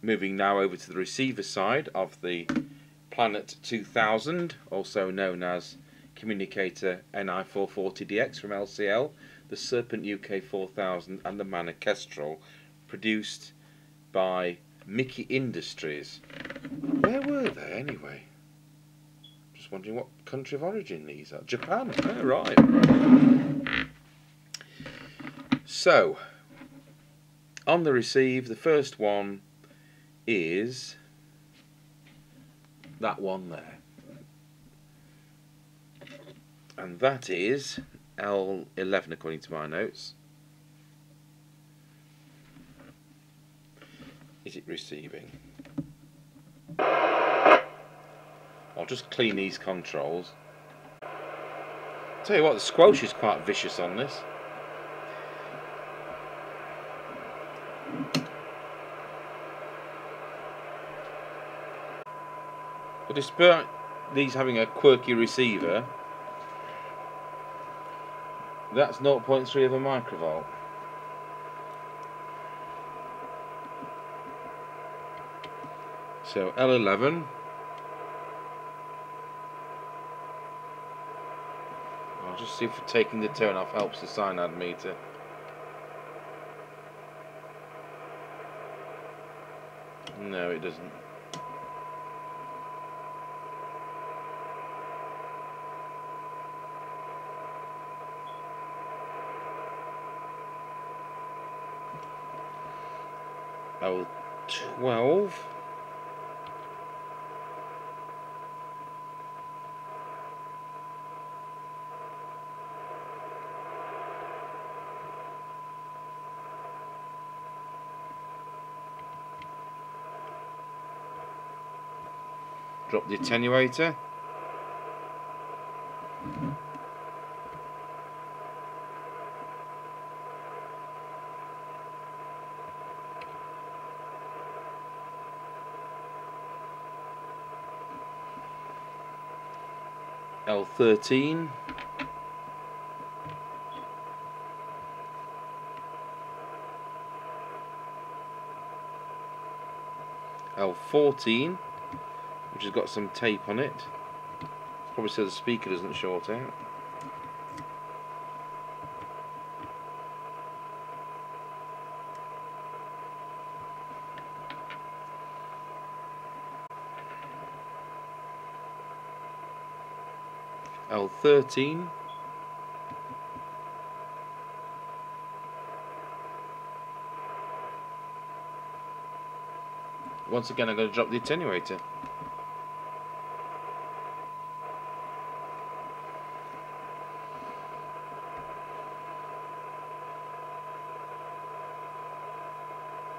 Moving now over to the receiver side of the Planet 2000, also known as Communicator NI440DX from LCL, the Serpent UK 4000 and the Manor Kestrel, produced by Mickey Industries. Where were they anyway? Just wondering what country of origin these are. Japan, oh, right. So, on the receive, the first one is that one there, and that is L11 according to my notes. Is it receiving? I'll just clean these controls. Tell you what, the squelch is quite vicious on this. But despite these having a quirky receiver, that's 0.3 of a microvolt. So L11, I'll just see if taking the turn off helps the cyanide meter. No, it doesn't. L12. Drop the attenuator. L13. L14, which has got some tape on it, probably so the speaker doesn't short out. L13, once again I'm going to drop the attenuator.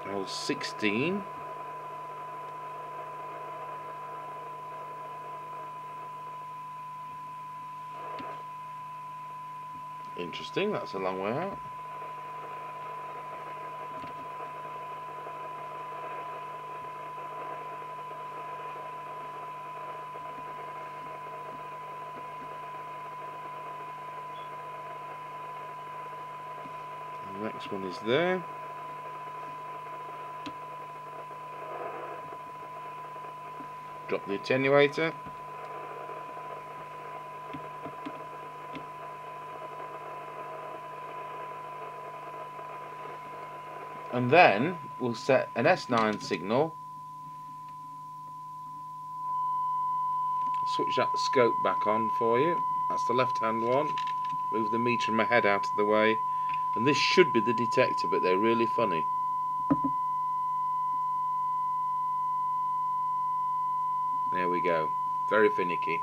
L16, interesting, that's a long way out. The next one is there. Drop the attenuator. And then we'll set an S9 signal, switch that scope back on for you, that's the left hand one, move the meter and my head out of the way, and this should be the detector, but they're really funny. There we go, very finicky.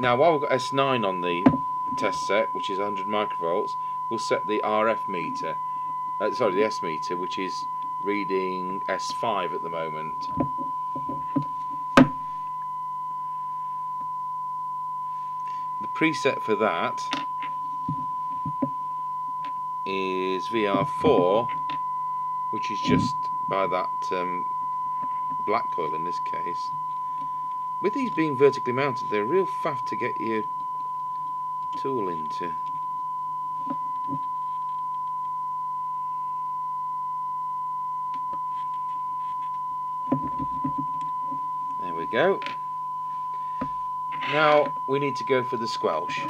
Now while we've got S9 on the test set, which is 100 microvolts, we'll set the RF meter, sorry, the S meter, which is reading S5 at the moment. The preset for that is VR4, which is just by that black coil in this case. With these being vertically mounted, they're real faff to get your tool into. There we go. Now we need to go for the squelch.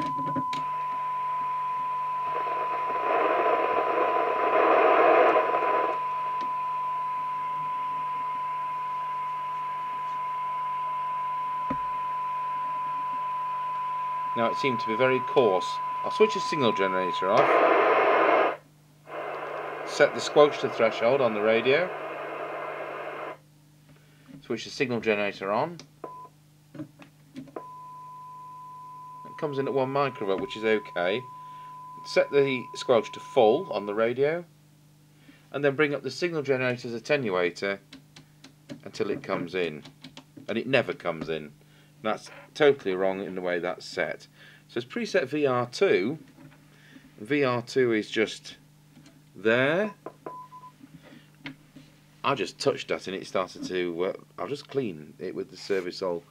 Now it seemed to be very coarse. I'll switch the signal generator off, set the squelch to threshold on the radio, switch the signal generator on. It comes in at 1 microvolt, which is okay. Set the squelch to full on the radio and then bring up the signal generator's attenuator until it comes in, and it never comes in. That's totally wrong in the way that's set. So it's preset VR2. VR2 is just there. I just touched that and it started to... I'll just clean it with the Servisol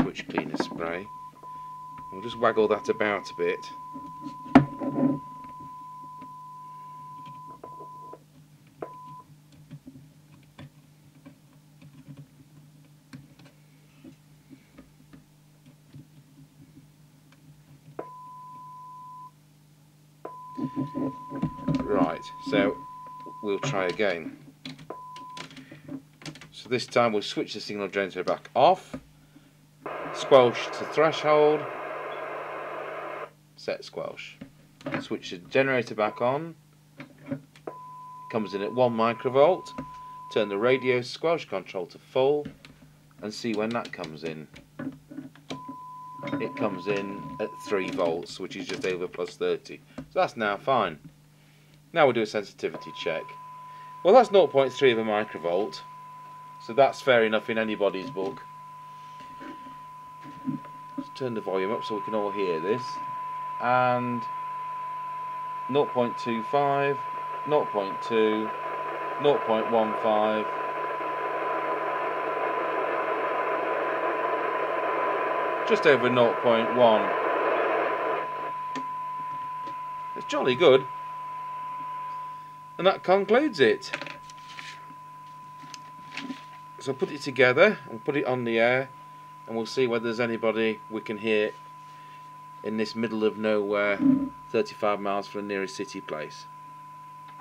switch cleaner spray. We'll just waggle that about a bit. Right, so we'll try again. So this time we'll switch the signal generator back off, squelch to threshold, set squelch, switch the generator back on, comes in at 1 microvolt, turn the radio squelch control to full and see when that comes in. It comes in at 3 volts, which is just over +30, so that's now fine. Now we'll do a sensitivity check. Well, that's 0.3 of a microvolt, so that's fair enough in anybody's book. Let's turn the volume up so we can all hear this. And 0.25, 0.2, 0.15. Just over 0.1. It's jolly good. And that concludes it. So put it together and put it on the air, and we'll see whether there's anybody we can hear in this middle of nowhere, 35 miles from the nearest city place.